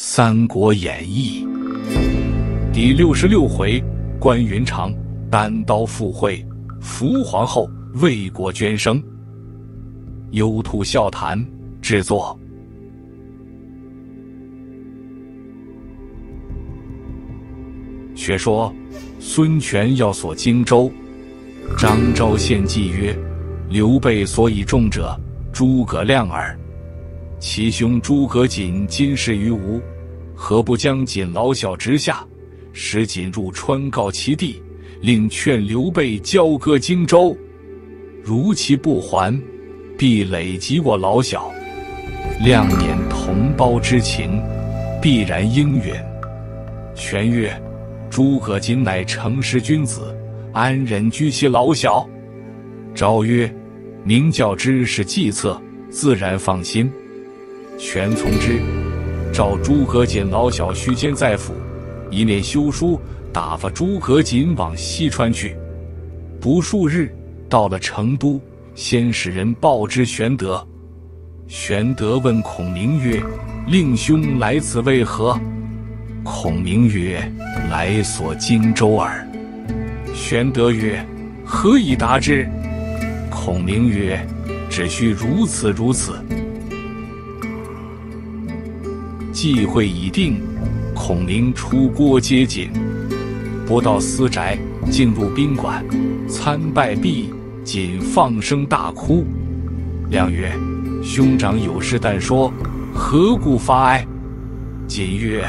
三国演义》第66回：关云长单刀赴会，扶皇后为国捐生。幽兔笑谈制作。却说孙权要索荆州，张昭献计曰：“刘备所以重者，诸葛亮耳。 其兄诸葛瑾今世于吴，何不将瑾老小直下，使瑾入川告其弟，令劝刘备交割荆州。如其不还，必累及我老小。亮念同胞之情，必然应允。”权曰：“诸葛瑾乃诚实君子，安忍居其老小？”昭曰：“明教之是计策，自然放心。” 权从之，召诸葛瑾老小徐坚在府，一面修书打发诸葛瑾往西川去。不数日，到了成都，先使人报之玄德。玄德问孔明曰：“令兄来此为何？”孔明曰：“来索荆州耳。”玄德曰：“何以答之？”孔明曰：“只需如此如此。” 忌会已定，孔明出郭接瑾，不到私宅，进入宾馆，参拜毕，瑾放声大哭。亮曰：“兄长有事但说，何故发哀？”瑾曰：“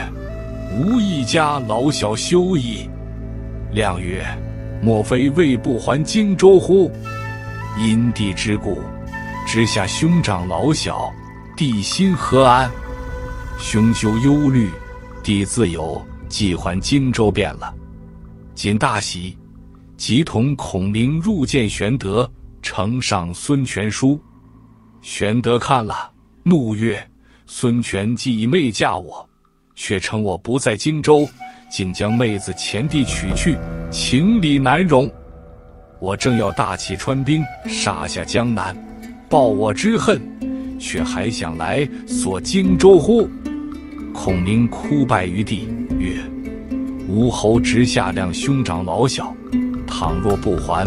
吾一家老小休矣。”亮曰：“莫非为不还荆州乎？因地之故，直下兄长老小，弟心何安？ 兄休忧虑，弟自有计还荆州便了。”瑾大喜，即同孔明入见玄德，呈上孙权书。玄德看了，怒曰：“孙权既以妹嫁我，却称我不在荆州，竟将妹子前弟娶去，情理难容。我正要大起川兵，杀下江南，报我之恨，却还想来索荆州乎？” 孔明哭拜于地，曰：“吴侯直下亮兄长老小，倘若不还，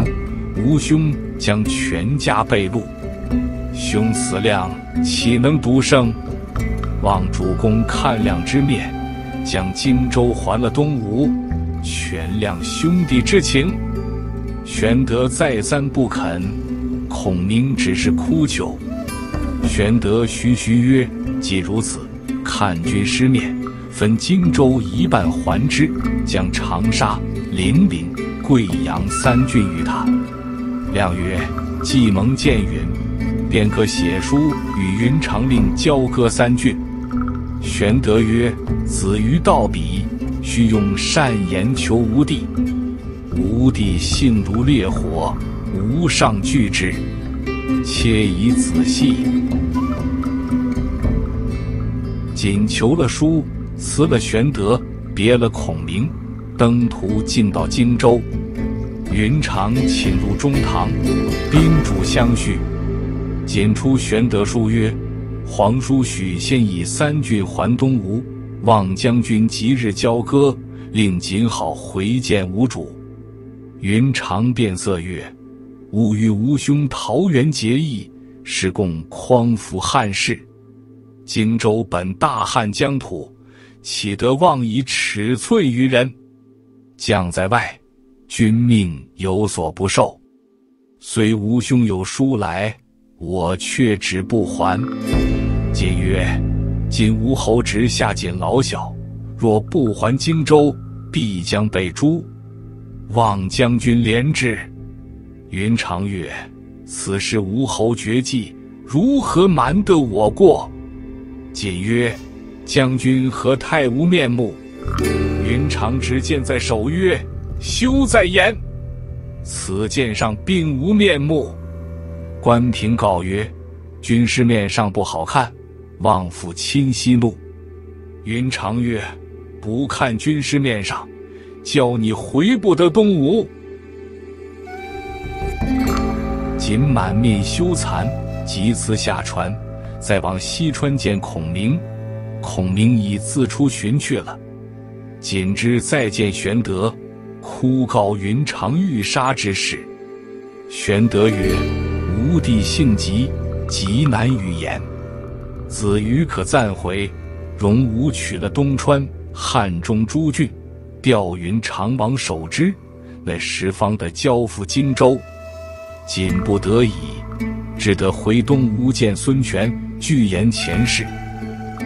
吾兄将全家被戮。兄死亮岂能独生？望主公看亮之面，将荆州还了东吴，全亮兄弟之情。”玄德再三不肯，孔明只是哭求。玄德徐徐曰：“既如此， 看军师面，分荆州一半还之，将长沙、零陵、贵阳三郡与他。”亮曰：“既蒙见允，便可写书与云长令交割三郡。”玄德曰：“子于道彼，须用善言求吾弟。吾弟性如烈火，无上拒之，切宜仔细。” 瑾求了书，辞了玄德，别了孔明，登途进到荆州。云长请入中堂，宾主相叙。瑾出玄德书曰：“皇叔许现以三郡还东吴，望将军即日交割，令瑾好回见吾主。”云长变色曰：“吾与吾兄桃园结义，是共匡扶汉室。 荆州本大汉疆土，岂得妄以尺寸于人？将在外，君命有所不受。虽吾兄有书来，我却只不还。”瑾曰：“今吴侯直下瑾老小，若不还荆州，必将被诛。望将军怜之。”云长曰：“此事吴侯绝技，如何瞒得我过？” 瑾曰：“将军何太无面目？”云长执剑在手曰：“休再言，此剑上并无面目。”关平告曰：“军师面上不好看，望父亲息怒。”云长曰：“不看军师面上，教你回不得东吴。”瑾满面羞惭，即辞下船， 再往西川见孔明，孔明已自出寻去了。锦之再见玄德，哭告云长欲杀之事。玄德曰：“吾弟性急，极难与言。子瑜可暂回，容吾取了东川、汉中诸郡，调云长往守之。那时方得交付荆州。瑾不得已，只得回东吴见孙权，具言前事。”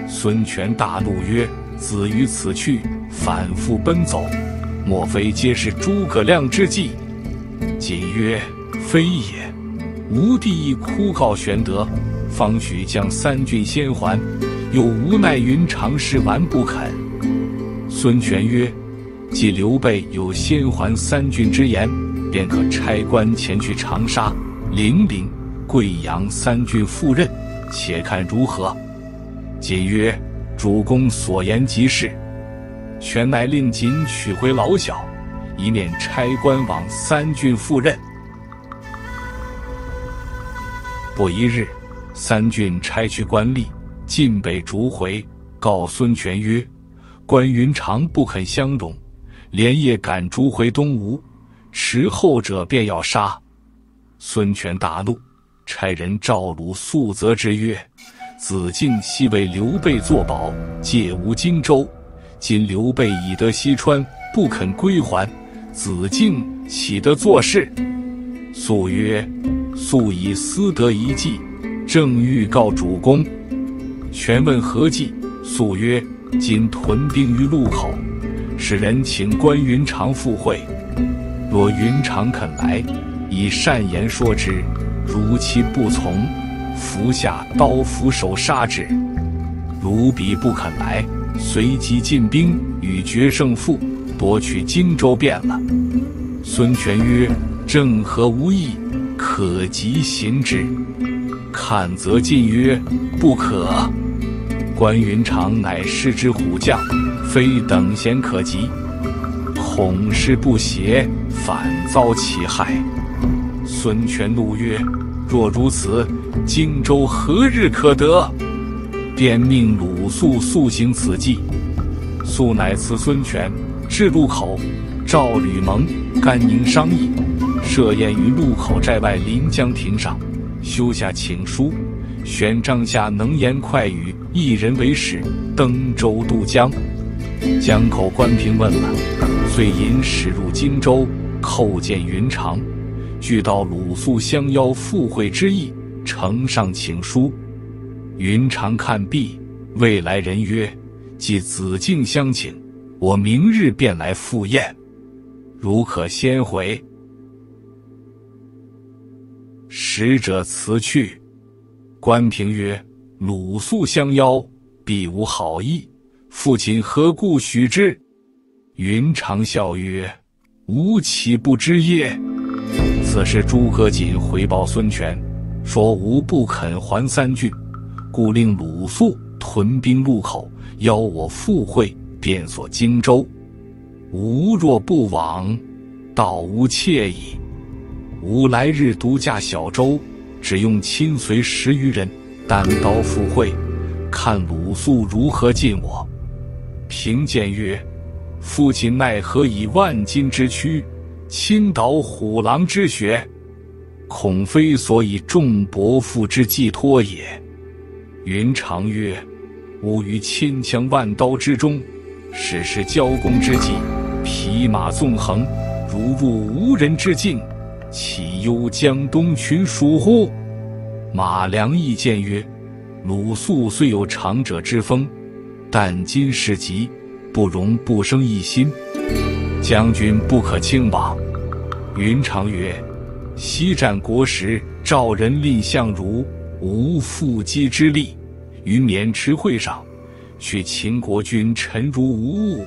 孙权大怒曰：“子瑜此去，反复奔走，莫非皆是诸葛亮之计？”瑾曰：“非也，吾弟亦哭告玄德，方许将三郡先还，又无奈云长事完不肯。”孙权曰：“既刘备有先还三郡之言，便可差官前去长沙、零陵、贵阳三郡赴任，且看如何。”瑾曰：“主公所言极是。”权乃令瑾取回老小，以免差官往三郡赴任。不一日，三郡差去官吏，进北逐回，告孙权曰：“关云长不肯相容，连夜赶逐回东吴，迟后者便要杀。”孙权大怒，差人召鲁肃责之曰：“子敬昔为刘备作保，借吾荆州，今刘备已得西川，不肯归还，子敬岂得做事？”肃曰：“素以私得一计，正欲告主公。”权问何计，肃曰：“今屯兵于路口，使人请关云长赴会。若云长肯来，以善言说之；如其不从，伏下刀斧手杀之。如彼不肯来，随即进兵，与决胜负，夺取荆州便了。”孙权曰：“正合吾意，可即行之。”看则进曰：“不可。关云长乃世之虎将，非等闲可及。恐事不谐，反遭其害。”孙权怒曰：“若如此，荆州何日可得？”便命鲁肃速行此计。肃乃辞孙权，至路口，召吕蒙、甘宁商议，设宴于路口寨外临江亭上，修下请书，悬帐下能言快语，一人为使，登舟渡江。江口关平问了，遂引使入荆州，叩见云长，具到鲁肃相邀赴会之意，呈上请书。云长看毕，未来人曰：“既子敬相请，我明日便来赴宴，如可先回。”使者辞去。关平曰：“鲁肃相邀，必无好意，父亲何故许之？”云长笑曰：“吾岂不知耶？”此时诸葛瑾回报孙权，说吾不肯还三郡，故令鲁肃屯兵路口，邀我赴会，便索荆州。吾若不往，道无惬意。吾来日独驾小舟，只用亲随10余人，单刀赴会，看鲁肃如何进我。”平见曰：“父亲奈何以万金之躯，倾倒虎狼之穴？恐非所以众伯父之寄托也。”云长曰：“吾于千枪万刀之中，始是交攻之际，匹马纵横，如入无人之境，岂忧江东群属乎？”马良亦见曰：“鲁肃虽有长者之风，但今事急，不容不生一心，将军不可轻往。”云长曰：“昔战国时，赵人蔺相如，无缚鸡之力。于渑池会上，许秦国君臣如无物，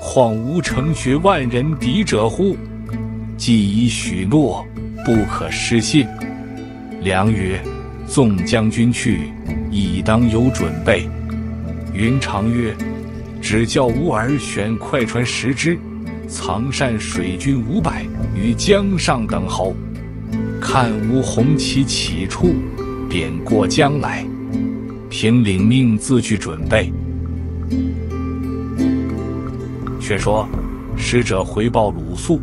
况吾成学万人敌者乎？既已许诺，不可失信。”良曰：“纵将军去，亦当有准备。”云长曰：“只教吾儿选快船10只，藏善水军500，于江上等候，看吾红旗起处，便过江来。凭领命自去准备。”却说使者回报鲁肃，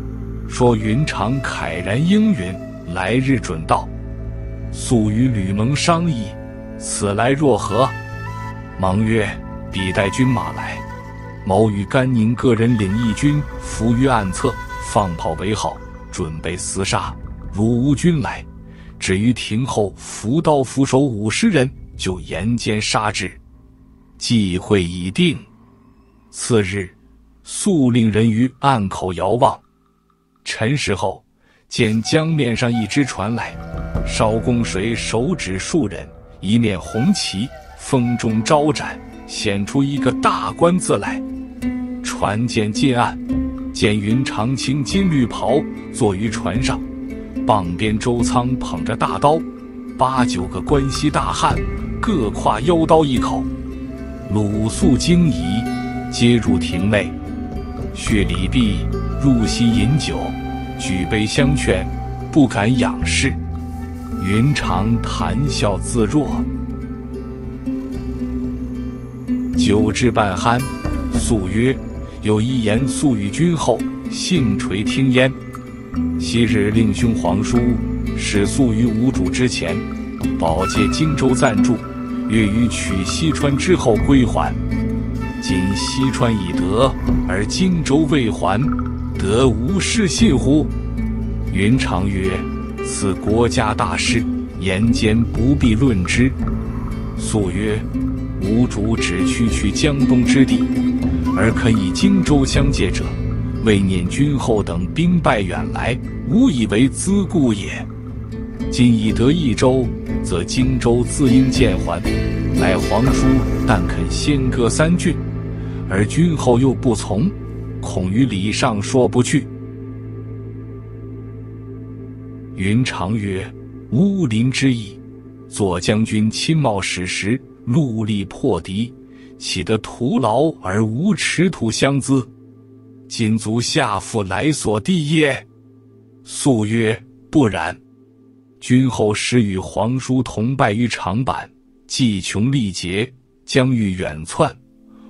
说云长慨然应允，来日准到。肃与吕蒙商议，此来若何？忙曰：“彼带军马来，某与甘宁各人领一军，伏于岸侧，放炮为号，准备厮杀。如吴军来，只于亭后伏刀伏手50人，就沿间杀之。”计会已定。次日，肃令人于岸口遥望。辰时后，见江面上一只船来，艄公谁手指数人，一面红旗，风中招展，显出一个大官字来。船舰近岸，见云长青金绿袍，坐于船上，傍边周仓捧着大刀，8、9个关西大汉，各挎腰刀1口。鲁肃惊疑，皆入亭内，叙礼毕，入席饮酒，举杯相劝，不敢仰视。云长谈笑自若。酒至半酣，肃曰：“有一言，素与君后，幸垂听焉。昔日令兄皇叔使肃于吴主之前，保借荆州暂住。越于取西川之后归还，今西川已得，而荆州未还，得无失信乎？”云长曰：“此国家大事，言间不必论之。”肃曰：“吾主只区江东之地，而肯以荆州相借者，未念君后等兵败远来，无以为资故也。今已得益州，则荆州自应见还。乃皇叔但肯先割3郡，而君后又不从，恐于礼上说不去。”云长曰：“乌林之役，左将军亲冒矢石，戮力破敌，岂得徒劳而无耻土相资？今足下腹来所地也。”肃曰：“不然。君后时与皇叔同败于长坂，计穷力竭，将欲远窜。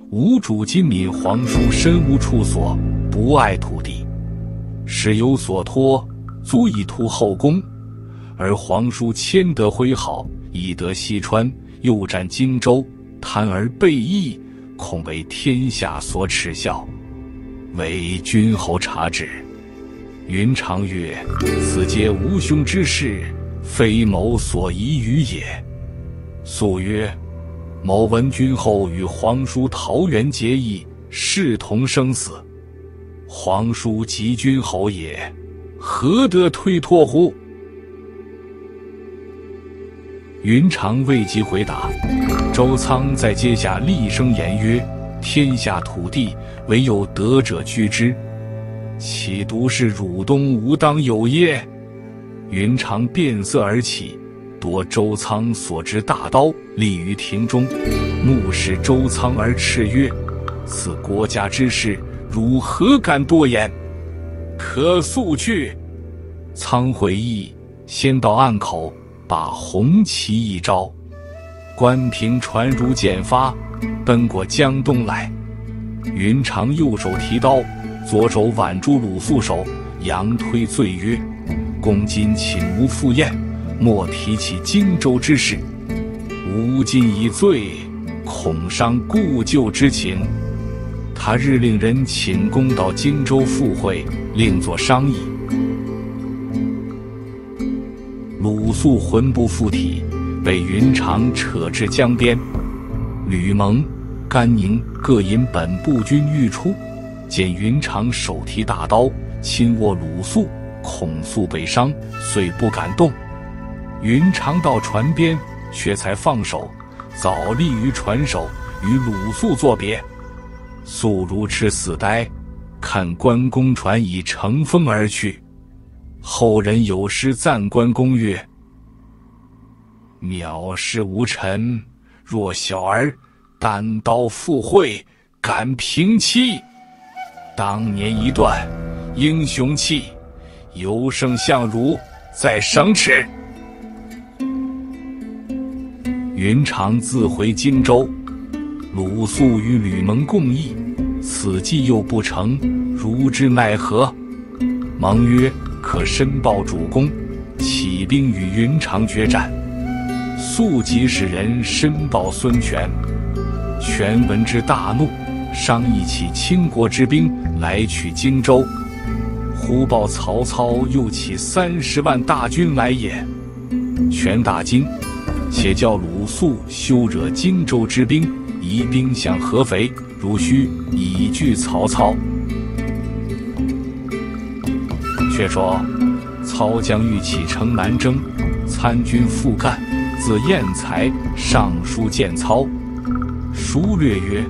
吾主今悯皇叔身无处所，不爱土地，使有所托，足以图后功。而皇叔迁得挥毫，以得西川，又占荆州，贪而背义，恐为天下所耻笑。唯君侯察之。”云长曰：“此皆吾兄之事，非某所宜与也。”肃曰：“某闻君后与皇叔桃园结义，誓同生死。皇叔即君侯也，何得推脱乎？”云长未及回答，周仓在阶下厉声言曰：“天下土地，唯有德者居之，岂独是汝东吾当有耶？”云长变色而起，夺周仓所执大刀，立于庭中，目视周仓而叱曰：“此国家之事，汝何敢多言？可速去！”仓回意，先到岸口，把红旗一招，关平船如剪发，奔过江东来。云长右手提刀，左手挽住鲁肃手，佯推罪曰：“公今寝无赴宴，莫提起荆州之事。吾今以罪，恐伤故旧之情。他日令人请公到荆州赴会，另作商议。”鲁肃魂不附体，被云长扯至江边。吕蒙、甘宁各引本部军欲出，见云长手提大刀，亲握鲁肃，恐肃被伤，遂不敢动。云长到船边，却才放手，早立于船首，与鲁肃作别。肃如痴死呆，看关公船已乘风而去。后人有诗赞关公曰：“藐视无臣，若小儿，单刀赴会，敢平妻。当年一段英雄气，犹胜相如在省齿。”云长自回荆州，鲁肃与吕蒙共议，此计又不成，如之奈何？”忙曰：“可申报主公，起兵与云长决战。”肃即使人申报孙权。权闻之大怒，商议起倾国之兵来取荆州。忽报曹操又起30万大军来也，权大惊，且叫鲁肃休惹荆州之兵，移兵向合肥、濡须，以拒曹操。却说操将欲起城南征，参军傅干字彦才上书见操，书略曰：“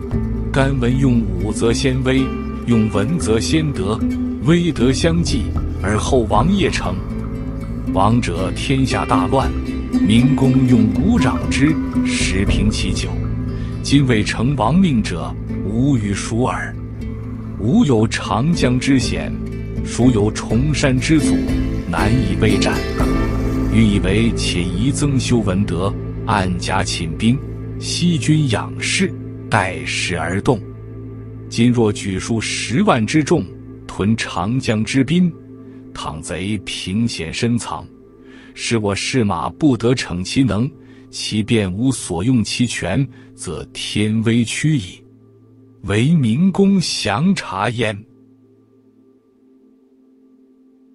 干文用武则先威，用文则先德，威德相济，而后王业成。王者天下大乱，明公用武攘之，实平其久。今为成王命者，吾与孰尔？吾有长江之险，孰有崇山之阻，难以备战。予以为且宜增修文德，按甲寝兵，息军养士，待时而动。今若举数10万之众，屯长江之滨，倘贼凭险深藏，使我士马不得逞其能，其便无所用其权，则天威屈矣。唯明公详察焉。”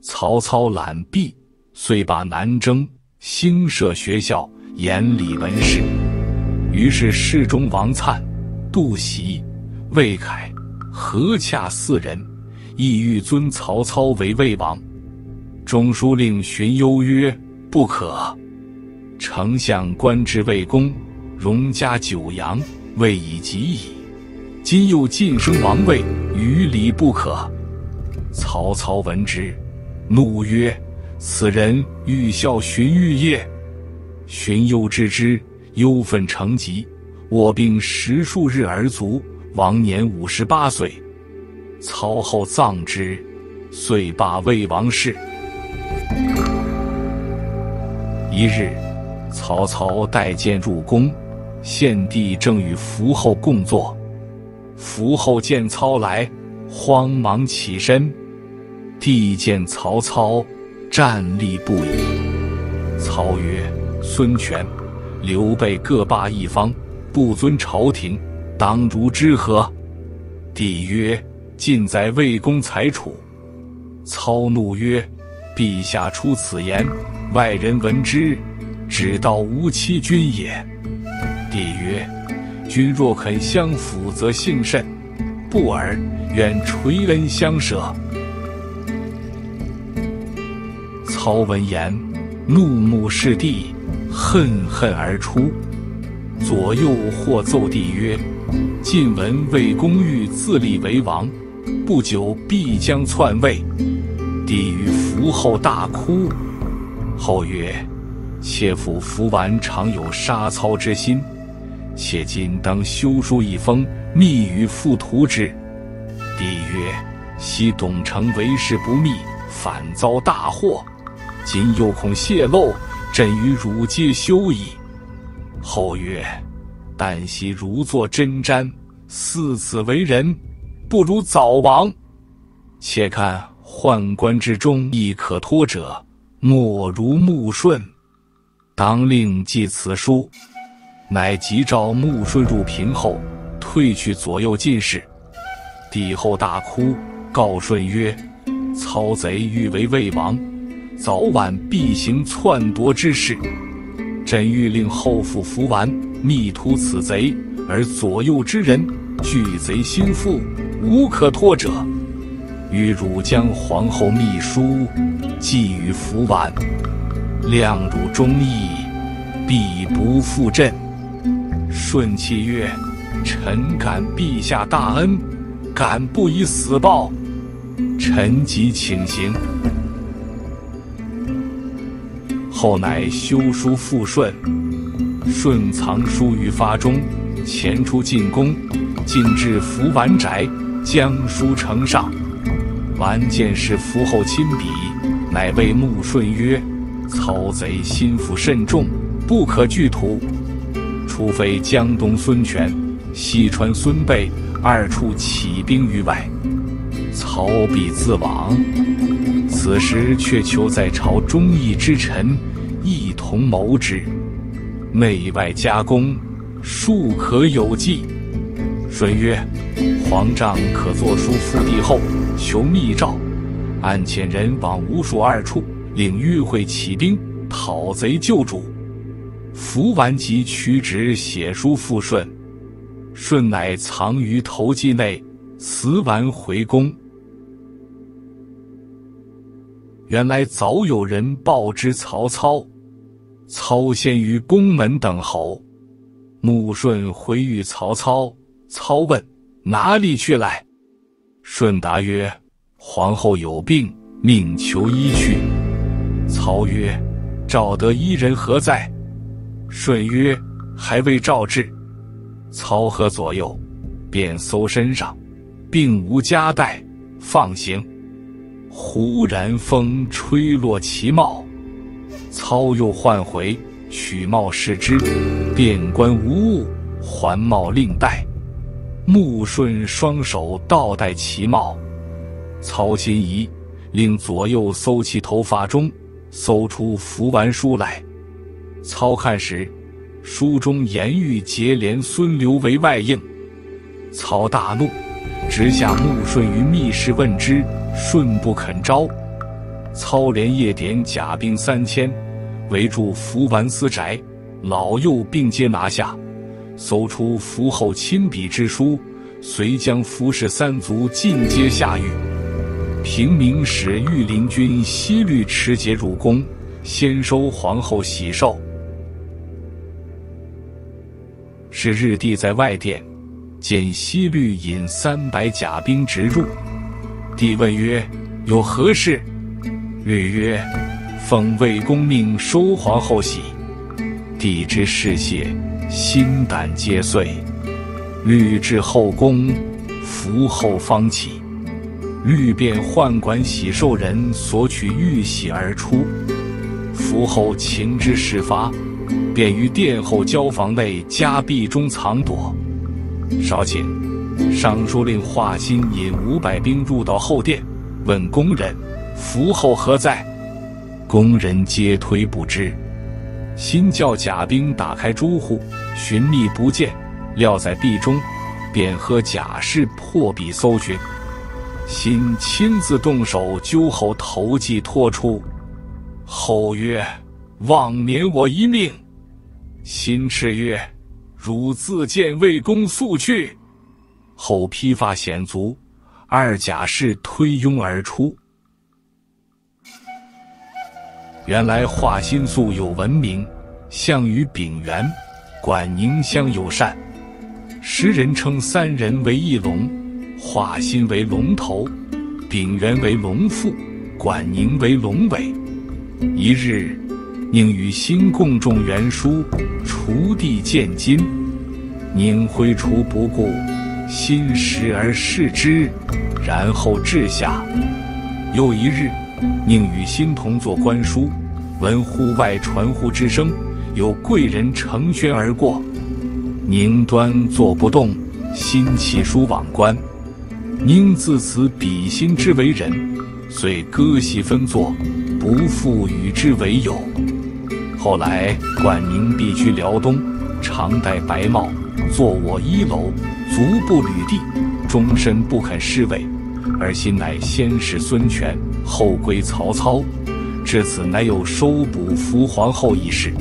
曹操览毕，遂把南征、兴设学校、严理文事。于是侍中王粲、杜袭、魏凯、何洽四人意欲尊曹操为魏王。中书令荀攸曰：“不可。丞相官至魏公，荣加九阳，未以及矣。今又晋升王位，于理不可。”曹操闻之，怒曰：“此人欲效荀彧也！”荀攸知之，忧愤成疾，卧病10数日而卒，王年58岁。曹后葬之，遂罢魏王室。一日，曹操带剑入宫，献帝正与伏后共坐。伏后见操来，慌忙起身。帝见曹操，站立不已。操曰：“孙权、刘备各霸一方，不遵朝廷，当如之何？”帝曰：“尽在魏公裁处。”操怒曰：“陛下出此言，外人闻之，只道吾欺君也。”帝曰：“君若肯相辅，则幸甚；不尔，愿垂恩相舍。”操闻言，怒目视帝，恨恨而出。左右或奏帝曰：“晋闻魏公欲自立为王，不久必将篡位。”帝与伏后大哭。后曰：“妾父伏完常有杀操之心，且今当修书一封，密与父图之。”帝曰：“昔董承为事不密，反遭大祸，今又恐泄露，朕与汝皆羞矣。”后曰：“旦夕如坐针毡，似此为人，不如早亡。且看宦官之中，亦可托者，莫如穆顺。”当令记此书，乃即召穆顺入平后，退去左右进士。帝后大哭，告顺曰：“操贼欲为魏王，早晚必行篡夺之事。朕欲令后父伏完密图此贼，而左右之人惧贼心腹，无可托者。与汝将皇后密书寄与伏完，量汝忠义，必不负朕。”顺泣曰：“臣感陛下大恩，敢不以死报？臣即请行。”后乃修书复顺，顺藏书于发中，前出进宫，进至伏完宅，将书呈上。完见是伏后亲笔，乃谓穆顺曰：“操贼心腹甚重，不可拒图，除非江东孙权、西川孙备二处起兵于外，曹丕自往。此时却求在朝忠义之臣一同谋之，内外夹攻，庶可有计。舜曰：“皇丈可作书复帝后，求密诏，按遣人往吴蜀二处，领御会起兵，讨贼救主。”伏完即取旨写书复舜，舜乃藏于头髻内，辞完回宫。原来早有人报知曹操，操先于宫门等候。穆舜回遇曹操，操问：“哪里去来？”舜答曰：“皇后有病，命求医去。”操曰：“召得医人何在？”舜曰：“还未召至。”操和左右，便搜身上，并无夹带，放行。忽然风吹落其帽，操又唤回，取帽视之，遍观无物，还帽另戴。穆舜双手倒戴其帽，操心疑，令左右搜其头发中，搜出伏完书来。操看时，书中言欲结连孙刘为外应，操大怒，直下穆舜于密室问之，舜不肯招。操连夜点甲兵3000，围住伏完私宅，老幼并皆拿下，搜出伏后亲笔之书，遂将伏氏三族尽皆下狱。平明使御林军西律持节入宫，先收皇后喜寿。是日，帝在外殿，见西律引300甲兵直入。帝问曰：“有何事？”律曰：“奉魏公命收皇后玺。”帝之事谢，心胆皆碎。律至后宫，伏后方起。律便宦管玺寿人索取玉玺而出。伏后情之始发，便于殿后交房内夹壁中藏躲。稍且，尚书令华歆引500兵入到后殿，问宫人：“伏后何在？”宫人皆推不知。新叫甲兵打开朱户，寻觅不见，料在壁中，便喝甲士破壁搜寻。新亲自动手揪后头髻脱出。后曰：“望免我一命。”新斥曰：“汝自见魏公速去。”后披发显足，二甲士推拥而出。原来华歆素有闻名，项羽秉元，管宁乡有善，时人称三人为一龙，华歆为龙头，秉元为龙腹，管宁为龙尾。一日，宁与歆共中原书，锄地见金，宁挥锄不顾，歆拾而视之，然后掷下。又一日，宁与歆同作观书，闻户外传呼之声，有贵人乘轩而过。宁端坐不动，歆弃书往观。宁自此比歆之为人，遂割席分坐，不复与之为友。后来管宁避居辽东，常戴白帽，坐我一楼，足不履地，终身不肯仕位。而歆乃先是孙权，后归曹操，至此乃有收捕伏皇后一事。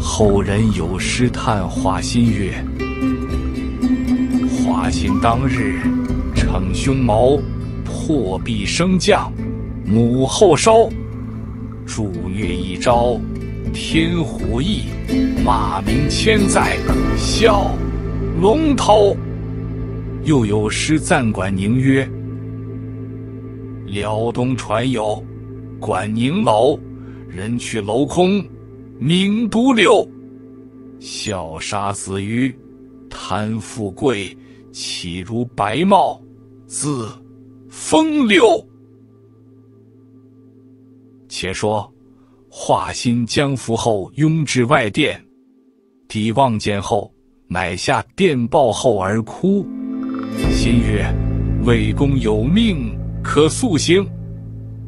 后人有诗叹华歆曰：“华歆当日逞胸毛，破壁升将，母后烧。助虐一朝，天虎翼，骂名千载，笑龙头。”又有诗赞管宁曰：“辽东传有管宁楼，人去楼空，名独留。笑杀子鱼，贪富贵，岂如白帽，自风流。”且说华歆将伏后拥至外殿，帝望见后，买下电报后而哭，心曰：“魏公有命，可速行。”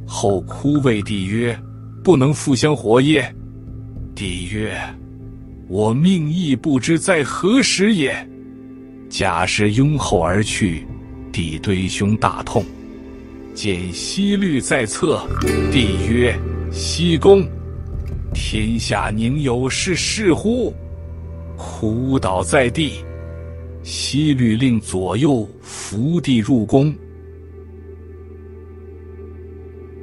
后哭谓帝曰：“不能复相活也。”帝曰：“我命亦不知在何时也。”贾氏拥后而去，帝堆胸大痛。见西律在侧，帝曰：“西公，天下宁有是事乎？”哭倒在地。西律令左右扶帝入宫。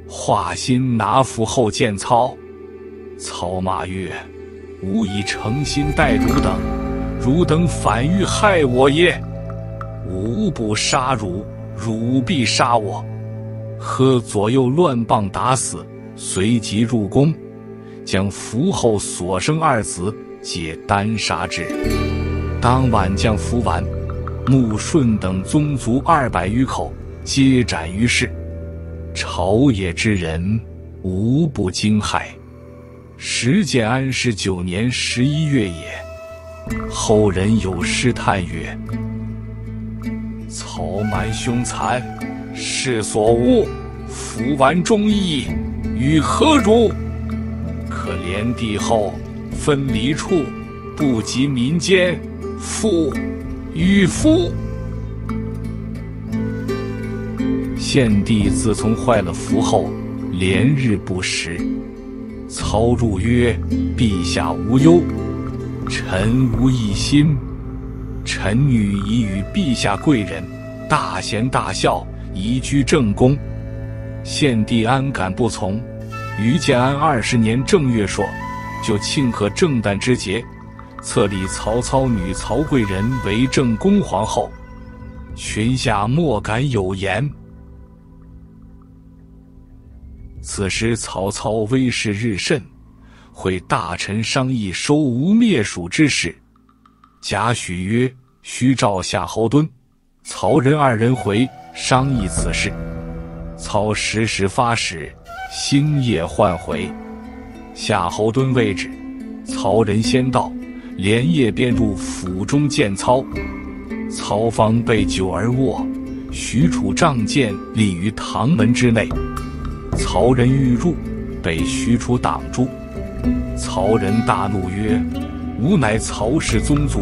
华歆拿符后见操。操骂曰：“吾以诚心待汝等，汝等反欲害我耶？吾不杀汝，汝必杀我。”喝左右乱棒打死，随即入宫，将符后所生二子皆单杀之。当晚将符完，穆顺等宗族200余口，皆斩于市。朝野之人无不惊骇。时建安19年11月也。后人有诗叹曰：“曹蛮凶残，世所恶；符完忠义，与何如？可怜帝后，分离处，不及民间，夫与夫！”献帝自从坏了符后，连日不食。操入曰：“陛下无忧，臣无一心。臣女已与陛下贵人大贤大孝，移居正宫。”献帝安敢不从？于建安20年正月朔，就庆贺正旦之节，册立曹操女曹贵人为正宫皇后。群下莫敢有言。此时曹操威势日甚，会大臣商议收吴灭蜀之事。贾诩曰：“须召夏侯惇、曹仁2人回，商议此事。”操时时发使，星夜唤回。夏侯惇未至，曹仁先到，连夜便入府中见操。曹方被酒而卧，许褚仗剑立于堂门之内。曹仁欲入，被许褚挡住。曹仁大怒曰：“吾乃曹氏宗族，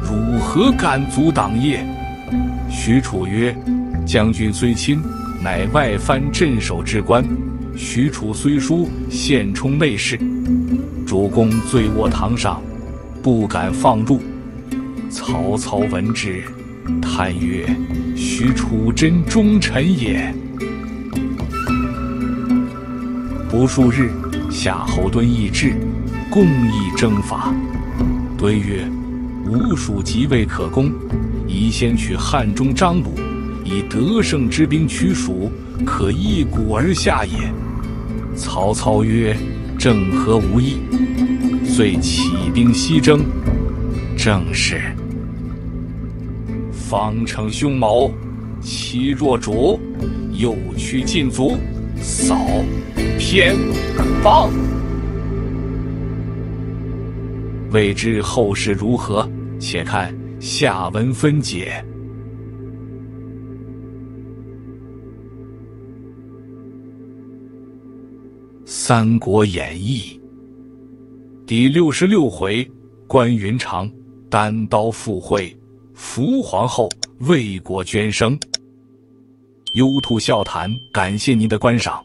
汝何敢阻挡也？”许褚曰：“将军虽亲，乃外藩镇守之官；许褚虽疏，现充内侍。主公醉卧堂上，不敢放入。”曹操闻之，叹曰：“许褚真忠臣也。”不数日，夏侯惇议至，共议征伐。惇曰：“吴蜀即位可攻，宜先取汉中张鲁，以得胜之兵取蜀，可一鼓而下也。”曹操曰：“正合吾意。”遂起兵西征。正是：“方逞凶谋，欺弱主，诱驱禁足，扫偏邦。”未知后事如何，且看下文分解。《三国演义》第66回：关云长单刀赴会，扶皇后，为国捐生。优兔笑谈，感谢您的观赏。